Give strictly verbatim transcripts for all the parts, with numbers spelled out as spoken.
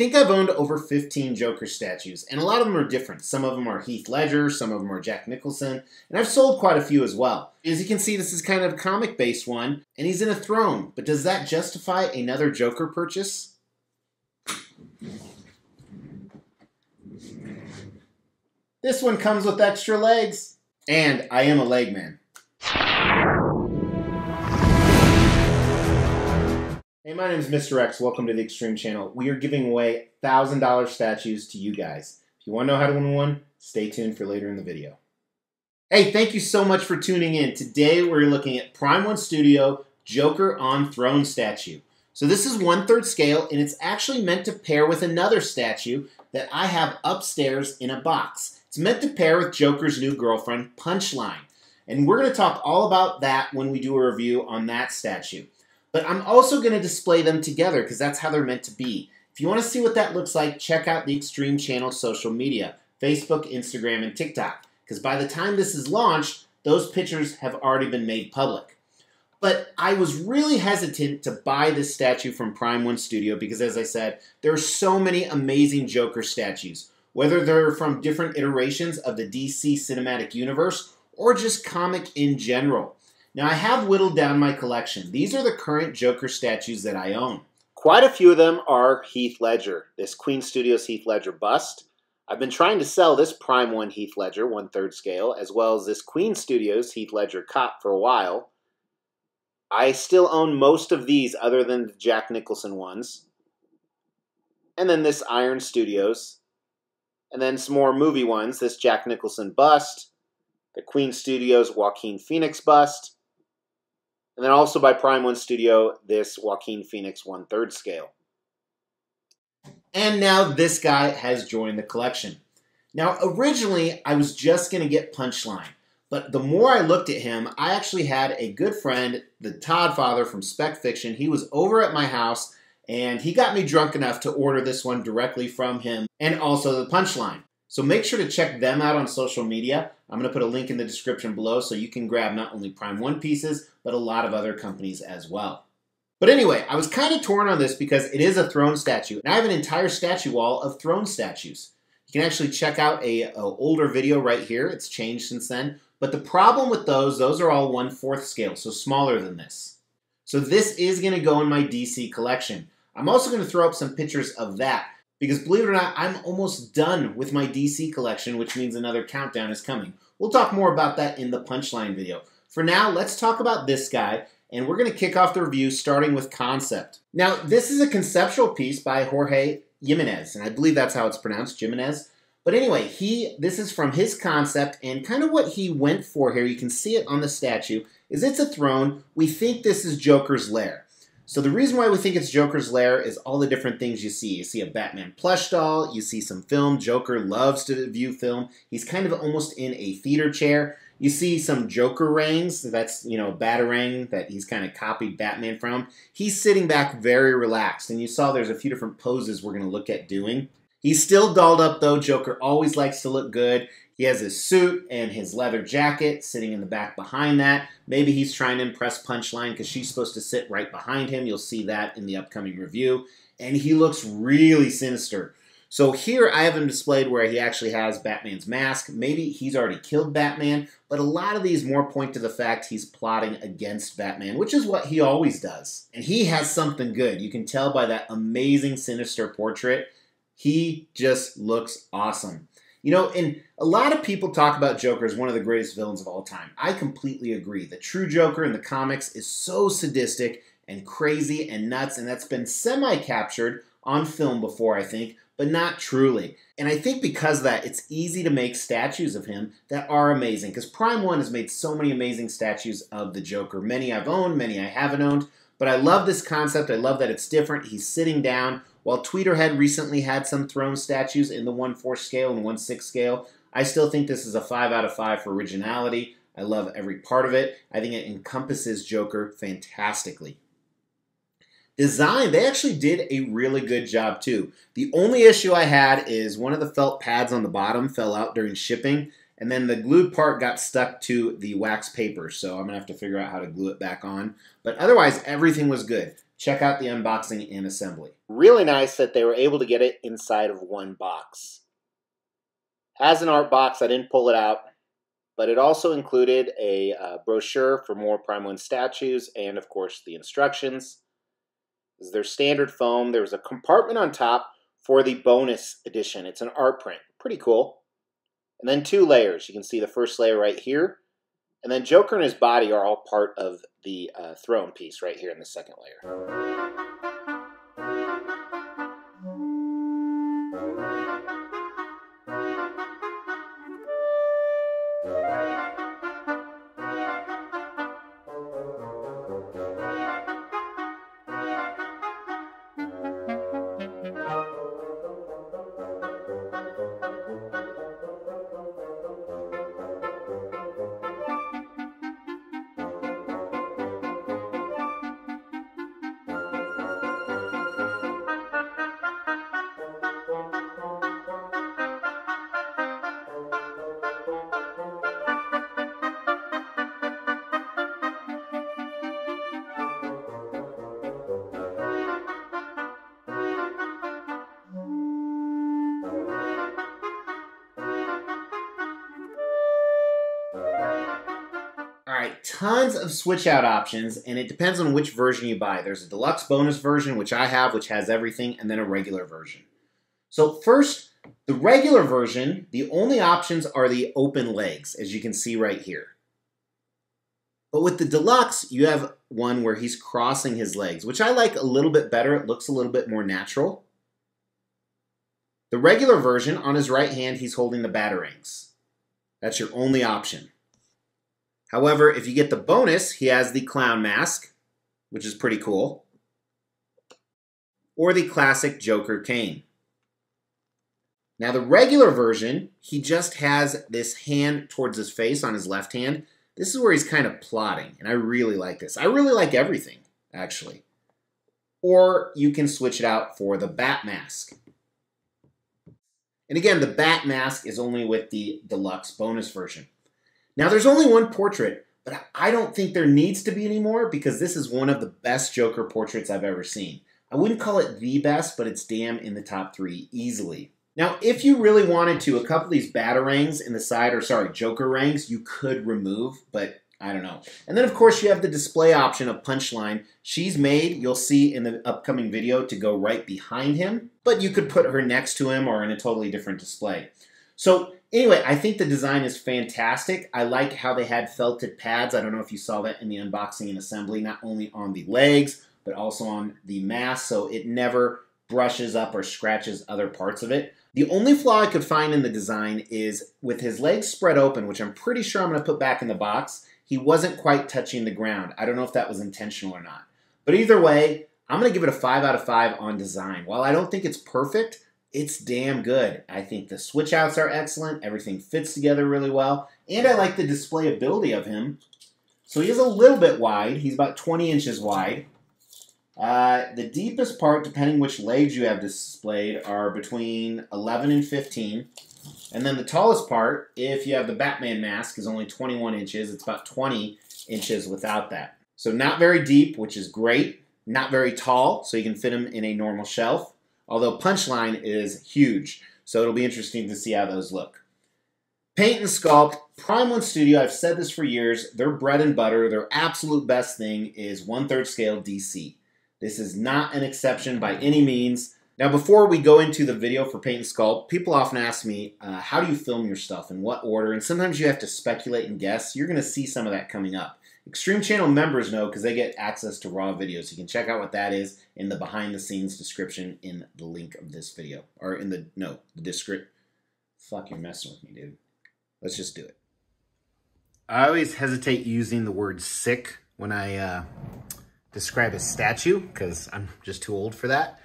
think I've owned over fifteen Joker statues, and a lot of them are different. Some of them are Heath Ledger, some of them are Jack Nicholson, and I've sold quite a few as well. As you can see, this is kind of a comic-based one, and he's in a throne, but does that justify another Joker purchase? This one comes with extra legs, and I am a leg man. Hey, my name is Mister X. Welcome to the Xtreme Channel. We are giving away one thousand dollar statues to you guys. If you want to know how to win one, stay tuned for later in the video. Hey, thank you so much for tuning in. Today we're looking at Prime one Studio Joker on Throne statue. So this is one third scale, and it's actually meant to pair with another statue that I have upstairs in a box. It's meant to pair with Joker's new girlfriend, Punchline. And we're going to talk all about that when we do a review on that statue. But I'm also going to display them together because that's how they're meant to be. If you want to see what that looks like, check out the Xtreme Channel social media, Facebook, Instagram, and TikTok. Because by the time this is launched, those pictures have already been made public. But I was really hesitant to buy this statue from Prime one Studio because, as I said, there are so many amazing Joker statues. Whether they're from different iterations of the D C cinematic universe or just comic in general. Now, I have whittled down my collection. These are the current Joker statues that I own. Quite a few of them are Heath Ledger, this Queen Studios Heath Ledger bust. I've been trying to sell this Prime one Heath Ledger, one third scale, as well as this Queen Studios Heath Ledger cop for a while. I still own most of these other than the Jack Nicholson ones. And then this Iron Studios. And then some more movie ones, this Jack Nicholson bust, the Queen Studios Joaquin Phoenix bust, and then also by Prime one Studio, this Joaquin Phoenix one third scale. And now this guy has joined the collection. Now originally, I was just going to get Punchline. But the more I looked at him, I actually had a good friend, the Todd Father from Spec Fiction. He was over at my house, and he got me drunk enough to order this one directly from him, and also the Punchline. So make sure to check them out on social media. I'm going to put a link in the description below so you can grab not only Prime one pieces, but a lot of other companies as well. But anyway, I was kind of torn on this because it is a throne statue, and I have an entire statue wall of throne statues. You can actually check out a, a older video right here. It's changed since then. But the problem with those, those are all one fourth scale, so smaller than this. So this is going to go in my D C collection. I'm also going to throw up some pictures of that. Because believe it or not, I'm almost done with my D C collection, which means another countdown is coming. We'll talk more about that in the Punchline video. For now, let's talk about this guy, and we're going to kick off the review starting with concept. Now, this is a conceptual piece by Jorge Jimenez, and I believe that's how it's pronounced, Jimenez. But anyway, he this is from his concept, and kind of what he went for here, you can see it on the statue, is it's a throne. We think this is Joker's lair. So the reason why we think it's Joker's lair is all the different things you see. You see a Batman plush doll, you see some film. Joker loves to view film. He's kind of almost in a theater chair. You see some Joker rings. That's, you know, a batarang that he's kind of copied Batman from. He's sitting back very relaxed. And you saw there's a few different poses we're going to look at doing. He's still dolled up though. Joker always likes to look good. He has his suit and his leather jacket sitting in the back behind that. Maybe he's trying to impress Punchline because she's supposed to sit right behind him. You'll see that in the upcoming review. And he looks really sinister. So here I have him displayed where he actually has Batman's mask. Maybe he's already killed Batman, but a lot of these more point to the fact he's plotting against Batman, which is what he always does. And he has something good. You can tell by that amazing sinister portrait. He just looks awesome. You know, and a lot of people talk about Joker as one of the greatest villains of all time. I completely agree. The true Joker in the comics is so sadistic and crazy and nuts, and that's been semi-captured on film before, I think, but not truly. And I think because of that, it's easy to make statues of him that are amazing, because Prime one has made so many amazing statues of the Joker. Many I've owned, many I haven't owned, but I love this concept. I love that it's different. He's sitting down. While Tweeterhead recently had some throne statues in the one fourth scale and one sixth scale, I still think this is a five out of five for originality. I love every part of it. I think it encompasses Joker fantastically. Design, they actually did a really good job too. The only issue I had is one of the felt pads on the bottom fell out during shipping, and then the glued part got stuck to the wax paper, so I'm going to have to figure out how to glue it back on. But otherwise, everything was good. Check out the unboxing and assembly. Really nice that they were able to get it inside of one box. As an art box, I didn't pull it out, but it also included a uh, brochure for more Prime one statues and, of course, the instructions. This is their standard foam. There was a compartment on top for the bonus edition. It's an art print. Pretty cool. And then two layers. You can see the first layer right here. And then Joker and his body are all part of the uh, throne piece right here in the second layer. Alright, tons of switch out options, and it depends on which version you buy. There's a deluxe bonus version, which I have, which has everything, and then a regular version. So first, the regular version, the only options are the open legs, as you can see right here. But with the deluxe, you have one where he's crossing his legs, which I like a little bit better. It looks a little bit more natural. The regular version, on his right hand, he's holding the batarangs. That's your only option. However, if you get the bonus, he has the clown mask, which is pretty cool, or the classic Joker cane. Now the regular version, he just has this hand towards his face on his left hand. This is where he's kind of plotting, and I really like this. I really like everything, actually. Or you can switch it out for the bat mask. And again, the bat mask is only with the deluxe bonus version. Now, there's only one portrait, but I don't think there needs to be any more because this is one of the best Joker portraits I've ever seen. I wouldn't call it the best, but it's damn in the top three easily. Now, if you really wanted to, a couple of these batarangs in the side, or sorry, Joker rangs, you could remove, but I don't know. And then, of course, you have the display option of Punchline. She's made, you'll see in the upcoming video, to go right behind him, but you could put her next to him or in a totally different display. So anyway, I think the design is fantastic. I like how they had felted pads. I don't know if you saw that in the unboxing and assembly, not only on the legs, but also on the mask, so it never brushes up or scratches other parts of it. The only flaw I could find in the design is with his legs spread open, which I'm pretty sure I'm gonna put back in the box, he wasn't quite touching the ground. I don't know if that was intentional or not. But either way, I'm gonna give it a five out of five on design. While I don't think it's perfect, it's damn good. I think the switch outs are excellent. Everything fits together really well. And I like the displayability of him. So he is a little bit wide. He's about twenty inches wide. Uh, the deepest part, depending which legs you have displayed, are between eleven and fifteen. And then the tallest part, if you have the Batman mask, is only twenty-one inches. It's about twenty inches without that. So not very deep, which is great. Not very tall, so you can fit him in a normal shelf. Although Punchline is huge, so it'll be interesting to see how those look. Paint and sculpt, Prime one Studio, I've said this for years, their bread and butter, their absolute best thing is one-third scale D C. This is not an exception by any means. Now before we go into the video for paint and sculpt, people often ask me, uh, how do you film your stuff, in what order, and sometimes you have to speculate and guess. You're going to see some of that coming up. Xtreme Channel members know because they get access to raw videos. You can check out what that is in the behind-the-scenes description in the link of this video. Or in the, no, the description. Fuck, you're messing with me, dude. Let's just do it. I always hesitate using the word sick when I uh, describe a statue because I'm just too old for that.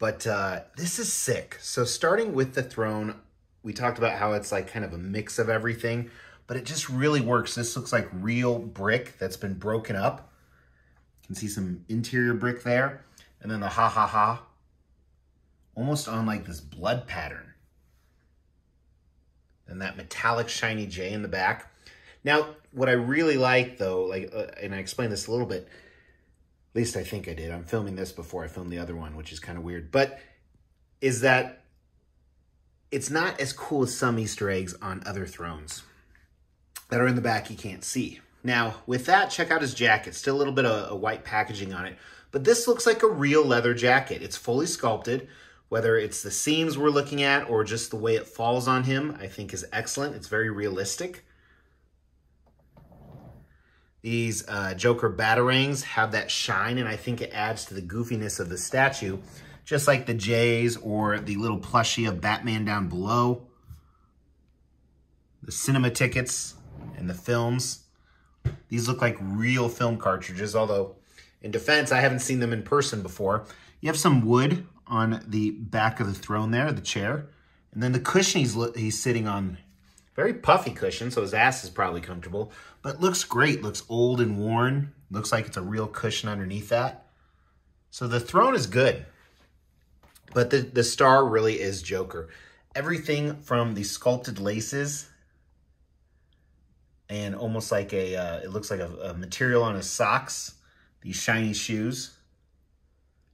But uh, this is sick. So starting with the throne, we talked about how it's like kind of a mix of everything. But it just really works. This looks like real brick that's been broken up. You can see some interior brick there. And then the ha ha ha. Almost on like this blood pattern. And that metallic shiny J in the back. Now, what I really like though, like, uh, and I explained this a little bit, At least I think I did. I'm filming this before I filmed the other one, which is kind of weird. But is that it's not as cool as some Easter eggs on other thrones that are in the back you can't see. Now, with that, check out his jacket. Still a little bit of a white packaging on it. But this looks like a real leather jacket. It's fully sculpted. Whether it's the seams we're looking at or just the way it falls on him, I think is excellent. It's very realistic. These uh, Joker batarangs have that shine, and I think it adds to the goofiness of the statue, just like the J's or the little plushie of Batman down below. The cinema tickets and the films. These look like real film cartridges, although in defense, I haven't seen them in person before. You have some wood on the back of the throne there, the chair, and then the cushion he's, he's sitting on. Very puffy cushion, so his ass is probably comfortable, but looks great. Looks old and worn. Looks like it's a real cushion underneath that. So the throne is good, but the, the star really is Joker. Everything from the sculpted laces and almost like a, uh, it looks like a, a material on his socks, these shiny shoes.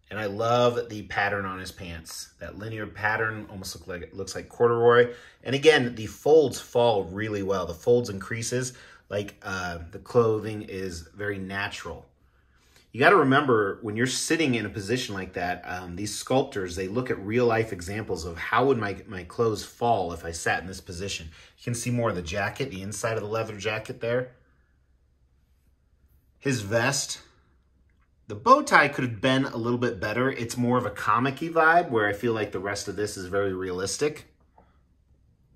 And I love the pattern on his pants. That linear pattern almost look like, looks like corduroy. And again, the folds fall really well. The folds and creases, like uh, the clothing is very natural. You got to remember, when you're sitting in a position like that, um, these sculptors, they look at real-life examples of how would my, my clothes fall if I sat in this position. You can see more of the jacket, the inside of the leather jacket there. His vest. The bow tie could have been a little bit better. It's more of a comic-y vibe, where I feel like the rest of this is very realistic.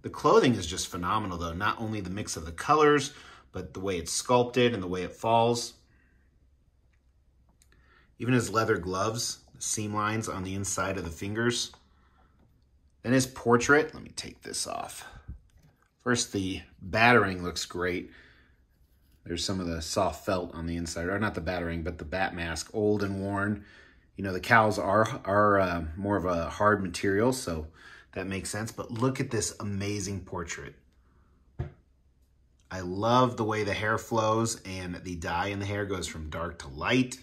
The clothing is just phenomenal, though. Not only the mix of the colors, but the way it's sculpted and the way it falls. Even his leather gloves, the seam lines on the inside of the fingers. Then his portrait. Let me take this off. First, the batarang looks great. There's some of the soft felt on the inside, or not the batarang, but the bat mask, old and worn. You know, the cowls are, are uh, more of a hard material, so that makes sense. But look at this amazing portrait. I love the way the hair flows and the dye in the hair goes from dark to light.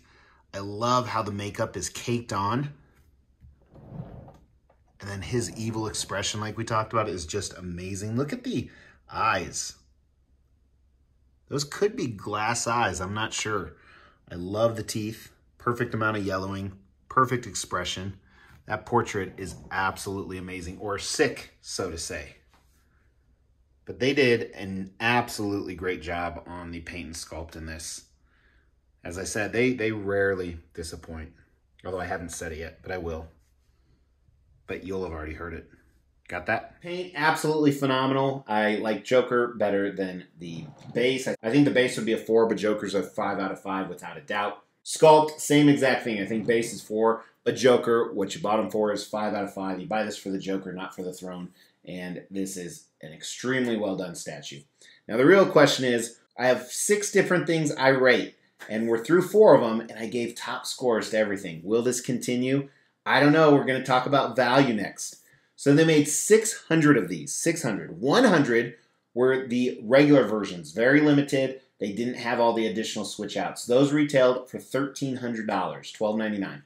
I love how the makeup is caked on. And then his evil expression, like we talked about, is just amazing. Look at the eyes. Those could be glass eyes, I'm not sure. I love the teeth, perfect amount of yellowing, perfect expression. That portrait is absolutely amazing, or sick, so to say. But they did an absolutely great job on the paint and sculpt in this. As I said, they, they rarely disappoint, although I haven't said it yet, but I will. But you'll have already heard it. Got that? Paint, absolutely phenomenal. I like Joker better than the base. I think the base would be a four, but Joker's a five out of five without a doubt. Sculpt, same exact thing. I think base is four, but Joker, what you bought him for, is five out of five. You buy this for the Joker, not for the throne. And this is an extremely well done statue. Now the real question is, I have six different things I rate, and we're through four of them, and I gave top scores to everything. Will this continue? I don't know. We're going to talk about value next. So they made six hundred of these, six hundred. one hundred were the regular versions, very limited. They didn't have all the additional switch outs. Those retailed for one thousand three hundred dollars, twelve ninety-nine.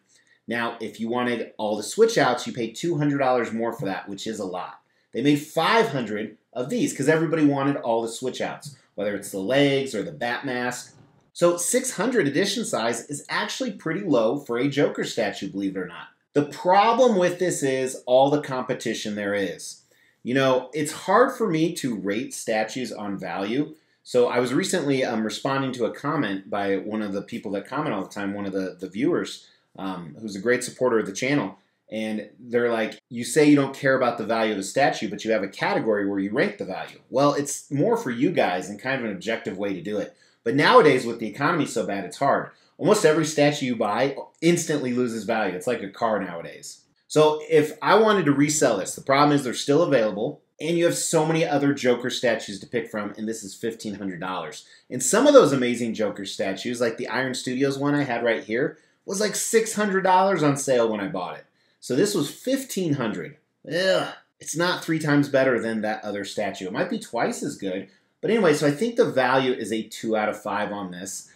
Now, if you wanted all the switch outs, you paid two hundred dollars more for that, which is a lot. They made five hundred of these because everybody wanted all the switch outs, whether it's the legs or the bat mask. So six hundred edition size is actually pretty low for a Joker statue, believe it or not. The problem with this is all the competition there is. You know, it's hard for me to rate statues on value. So I was recently um, responding to a comment by one of the people that comment all the time, one of the, the viewers, um, who's a great supporter of the channel. And they're like, you say you don't care about the value of a statue, but you have a category where you rank the value. Well, it's more for you guys and kind of an objective way to do it. But nowadays, with the economy so bad, it's hard. Almost every statue you buy instantly loses value. It's like a car nowadays. So if I wanted to resell this, the problem is they're still available, and you have so many other Joker statues to pick from, and this is fifteen hundred dollars. And some of those amazing Joker statues, like the Iron Studios one I had right here, was like six hundred dollars on sale when I bought it. So this was fifteen hundred dollars. Ugh. It's not three times better than that other statue. It might be twice as good. But anyway, so I think the value is a two out of five on this.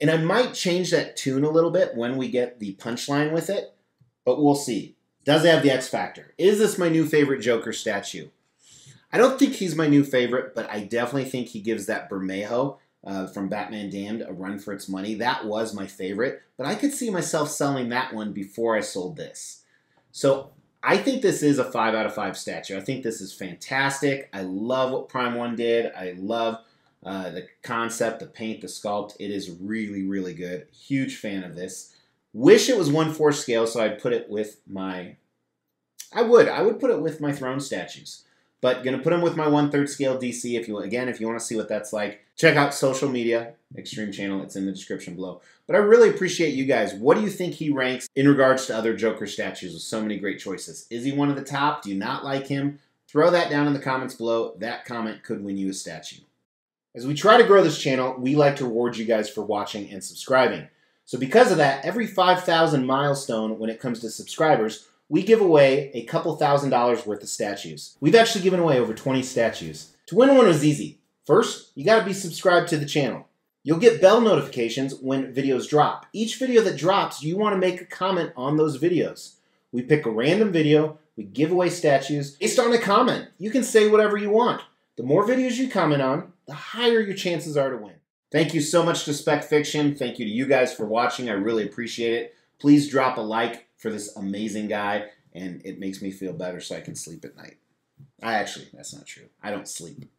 And I might change that tune a little bit when we get the punchline with it, but we'll see. Does it have the X factor? Is this my new favorite Joker statue? I don't think he's my new favorite, but I definitely think he gives that Bermejo uh, from Batman Damned a run for its money. That was my favorite, but I could see myself selling that one before I sold this. So I think this is a five out of five statue. I think this is fantastic. I love what Prime one did. I love uh, the concept, the paint, the sculpt. It is really, really good. Huge fan of this. Wish it was one fourth scale, so I'd put it with my... I would. I would put it with my throne statues. But going to put them with my one third scale D C. If you Again, if you want to see what that's like, check out social media, Xtreme Channel. It's in the description below. But I really appreciate you guys. What do you think he ranks in regards to other Joker statues with so many great choices? Is he one of the top? Do you not like him? Throw that down in the comments below. That comment could win you a statue. As we try to grow this channel, we like to reward you guys for watching and subscribing. So because of that, every five thousand milestone when it comes to subscribers, we give away a couple thousand dollars worth of statues. We've actually given away over twenty statues. To win one was easy. First, you gotta be subscribed to the channel. You'll get bell notifications when videos drop. Each video that drops, you wanna make a comment on those videos. We pick a random video, we give away statues based on a comment. You can say whatever you want. The more videos you comment on, the higher your chances are to win. Thank you so much to Spec Fiction. Thank you to you guys for watching. I really appreciate it. Please drop a like for this amazing guy, and it makes me feel better so I can sleep at night. I actually, that's not true. I don't sleep.